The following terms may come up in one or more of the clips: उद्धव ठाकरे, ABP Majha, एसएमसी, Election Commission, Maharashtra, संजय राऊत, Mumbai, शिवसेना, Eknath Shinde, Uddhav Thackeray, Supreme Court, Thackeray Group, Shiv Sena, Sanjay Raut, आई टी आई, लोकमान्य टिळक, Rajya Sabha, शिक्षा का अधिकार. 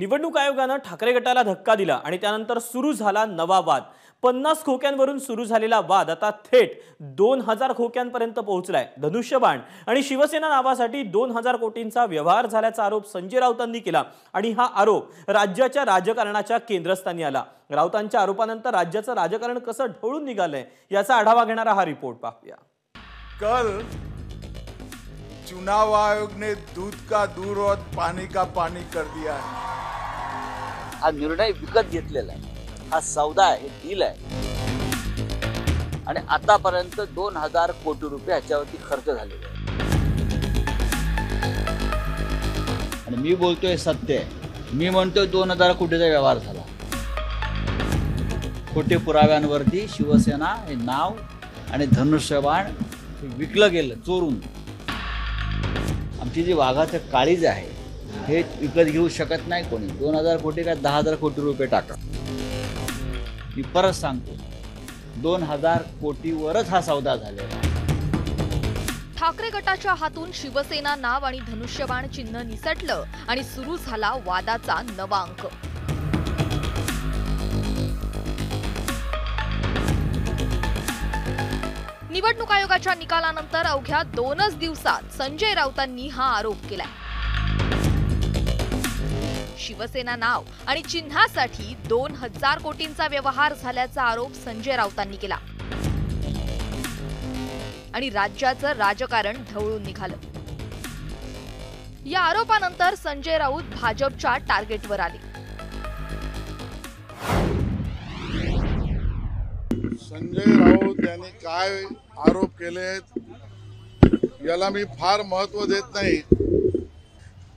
निवडणूक आयोगाने ठाकरे गटाला धक्का दिला आणि त्यानंतर सुरू झाला नवा वाद। 50 खोक्यांवरून सुरू झालेला वाद आता थेट 2000 खोक्यांपर्यंत पोहोचलाय। धनुष्यबाण आणि शिवसेना नावासाठी 2000 कोटींचा व्यवहार झाल्याचा आरोप संजय राऊतांनी केला आणि हा आरोप राज्याच्या राजकारणाच्या केंद्रस्थानी आला। राऊतांच्या आरोपानंतर राज्याचं राजकारण कसं ढवळून निघालंय याचा आढावा घेणारा हा रिपोर्ट पाहूया। कल चुनाव आयोग ने दूध का दूध और पानी का पानी कर दिया है। हा निर्णय विकत घेतलेला आहे, हा सौदा आहे, डील आहे आणि आतापर्यंत 2000 कोटी रुपये याच्यावरती खर्च झालेला आहे आणि मी बोलतोय सत्य आहे। मी म्हणतोय 2000 कोटीचा व्यवहार झाला। खोटे पुराव्यांवरती शिवसेना हे नाव आणि धनुष्यबाण विकलं गेलं चोरून। आमची जी वाघाचं काळीज आहे हे विकत घेऊ शकत नाही कोणी। 2000 कोटी का 10000 कोटी रुपये टाका। मी परत सांगतो 2000 कोटीवरच हा सौदा झालेला। ठाकरे गटाच्या हातून शिवसेना नाव आणि धनुष्यबाण चिन्ह निसटलं आणि सुरू झाला वादाचा नवा अंक। निवडणूक आयोगाच्या निकालानंतर अवघ्या 2 दिवसात संजय राऊतांनी हा आरोप केला। शिवसेना नाव आणि चिन्हासाठी 2000 कोटींचा व्यवहार झाल्याचा आरोप संजय राऊतांनी केला आणि राज्याचं राजकारण ढवळून निघालं। या आरोपानंतर संजय राऊत भाजपच्या टार्गेटवर आले। संजय राऊत यांनी काय आरोप केलेत याला मी फार महत्व देत नाही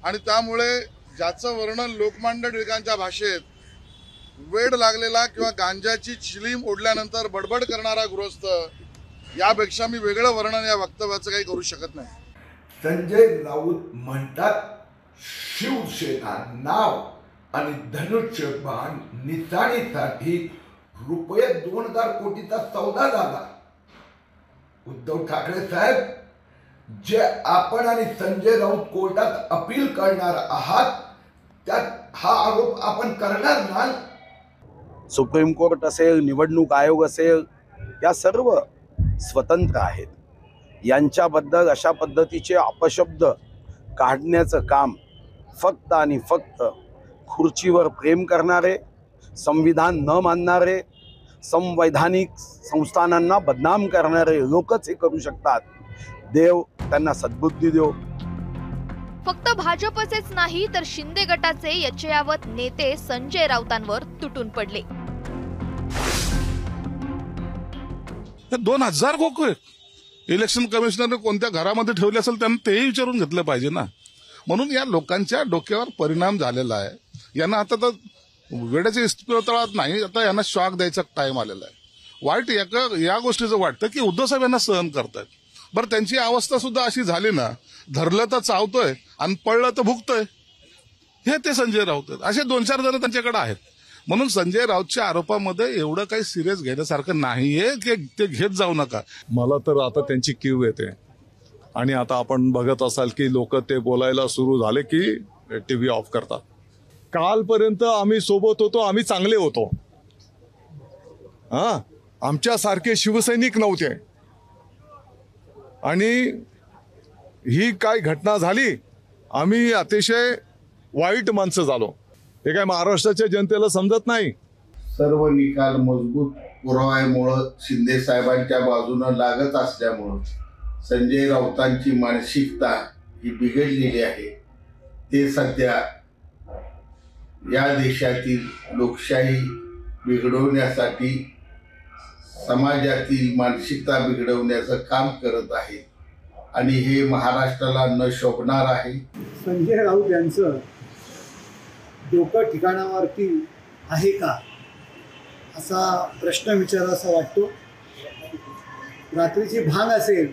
आणि त्यामुळे ज्याचं वर्णन लोकमान्य टिळकांच्या भाषेत वेड लागलेला किंवा गांजाची चिलीम ओढल्यानंतर बडबड करणारा गृहस्थ यापेक्षा मी वेगळं वर्णन या वक्तव्याचं काही करू शकत नाही। संजय राऊत म्हणतात शिवसेना नाव आणि धनुष्यबाण निशाणीसाठी रुपये 2000 कोटीचा सौदा झाला। उद्धव ठाकरे साहेब जे आपण आणि संजय राऊत कोर्टात अपील करणार आहात त्यात हा आरोप आपण करणार नाही। सुप्रीम कोर्ट असेल, निवडणूक आयोग असेल, या सर्व स्वतंत्र आहेत। यांच्याबद्दल अशा पद्धतीचे अपशब्द काढण्याचं काम फक्त आणि फक्त खुर्चीवर प्रेम करणारे, संविधान न मानणारे, संवैधानिक संस्थानांना बदनाम करणारे लोकच हे करू शकतात। देव त्यांना सद्बुद्धी देव। फक्त भाजपचेच नाही तर शिंदे गटाचे यचयावत नेते संजय राऊतांवर तुटून पडले। 2000 कोटी इलेक्शन कमिशनरने कोणत्या घरामध्ये ठेवले असेल त्यांना तेही विचारून घेतलं पाहिजे ना। म्हणून या लोकांच्या डोक्यावर परिणाम झालेला आहे। यांना आता तर वेळेचे इस्पितळात नाही, आता यांना शॉक द्यायचा टाइम आलेला आहे। वाईट या गोष्टीचं वाटतं की उद्धव साहेब यांना सहन करतात। बरं, त्यांची अवस्था सुद्धा अशी झाली ना, धरलं तर चावतोय आणि पळलं तर भुगतोय, हे ते संजय राऊत असे 2-4 जण त्यांच्याकडे आहेत। म्हणून संजय राऊतच्या आरोपामध्ये एवढं काही सिरियस घेण्यासारखं नाहीये की ते घेत जाऊ नका। मला तर आता त्यांची कीव येते आणि आता आपण बघत असाल की लोक ते बोलायला सुरू झाले की टीव्ही ऑफ करतात। कालपर्यंत आम्ही सोबत होतो, आम्ही चांगले होतो, हां, आमच्यासारखे शिवसैनिक नव्हते आणि ही काय घटना झाली, आम्ही अतिशय वाईट माणसं झालो। हे काय महाराष्ट्राच्या जनतेला समजत नाही। सर्व निकाल मजबूत पुराव्यामुळे शिंदे साहेबांच्या बाजूने लागत असल्यामुळे संजय राऊतांची मानसिकता ही बिघडलेली आहे। ते सध्या या देशातील लोकशाही बिघडवण्यासाठी, समाजातील मानसिकता बिघडवण्याचं काम करत आहे आणि हे महाराष्ट्राला न शोभणार आहे। संजय राऊत यांचं डोकं ठिकाणावरती आहे का असा प्रश्न विचारायचा वाटतो। रात्रीची भांग असेल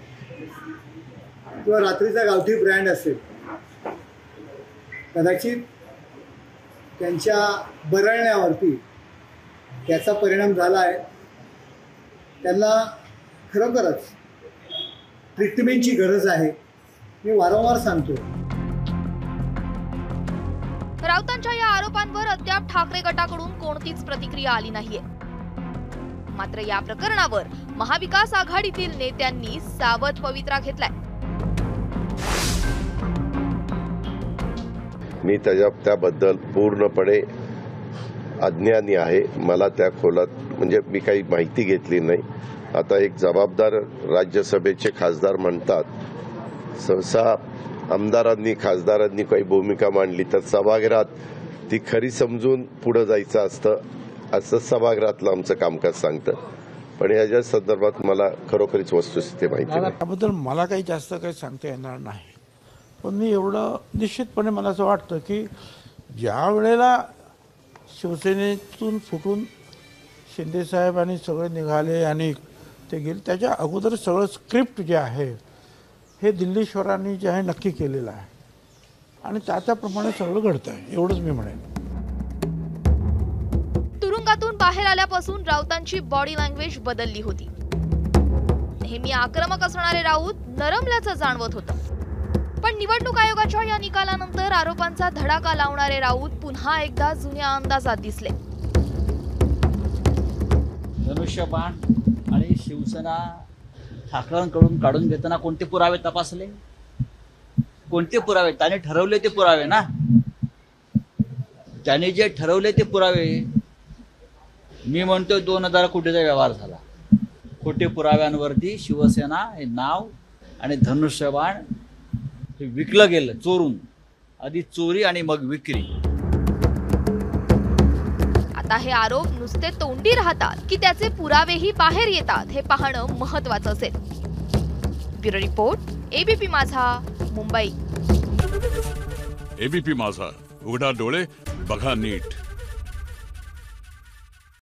किंवा रात्रीचा गावठी ब्रँड असेल, कदाचित त्यांच्या बरळण्यावरती त्याचा परिणाम झाला आहे। त्यांना खरोखरच ट्रीटमेंटची गरज आहे, मी वारंवार सांगतो। राऊतांच्या या आरोपांवर अद्याप ठाकरे गटाकडून कोणतीच प्रतिक्रिया आली नाहीये। मात्र या प्रकरणावर महाविकास आघाडीतील नेत्यांनी सावध पवित्रा घेतलाय। मी त्याबद्दल पूर्णपणे अज्ञानी आहे, मला त्या खोलात म्हणजे मी काही माहिती घेतली नाही। आता एक जबाबदार राज्यसभेचे खासदार म्हणतात, सहसा आमदारांनी खासदारांनी काही भूमिका मांडली तर सभागृहात ती खरी समजून पुढे जायचं असतं, असं सभागृहातलं आमचं कामकाज सांगतं। पण याच्या संदर्भात मला खरोखरीच वस्तुस्थिती माहिती नाही, त्याबद्दल मला काही जास्त काही सांगता येणार नाही। पण मी एवढं निश्चितपणे मला असं वाटतं की ज्या वेळेला शिवसेनेतून फुटून शिंदे साहेब आणि सगळे निघाले आणि ते गेले, त्याच्या अगोदर सगळं स्क्रिप्ट जे आहे हे दिल्लीश्वरांनी जे आहे नक्की केलेलं आहे आणि त्याप्रमाणे सगळं घडतंय, एवढंच मी म्हणेन। तुरुंगातून बाहेर आल्यापासून राऊतांची बॉडी लँग्वेज बदलली होती। नेहमी आक्रमक असणारे राऊत नरमल्याचं जाणवत होतं, पण निवडणूक आयोगाच्या या निकालानंतर आरोपांचा धडाका लावणारे राऊत पुन्हा एकदा जुन्या अंदाजात दिसले। धनुष्यबाण आणि शिवसेना ठाकरेंकडून काढून घेताना कोणते पुरावे तपासले, कोणते पुरावे त्याने ठरवले ते पुरावे ना, त्याने जे ठरवले ते पुरावे। मी म्हणतोय 2000 कोटीचा व्यवहार झाला, खोटे पुराव्यांवरती शिवसेना हे नाव आणि धनुष्यबाण विकलं गेलं चोरून, आधी चोरी आणि मग विक्री। आता हे आरोप नुसते तोंडी राहतात की त्याचे पुरावेही बाहेर येतात हे पाहणं महत्त्वाचं असेल। ब्युरो रिपोर्ट, एबीपी माझा, मुंबई। एबीपी माझा, उघडा डोळे बघा नीट।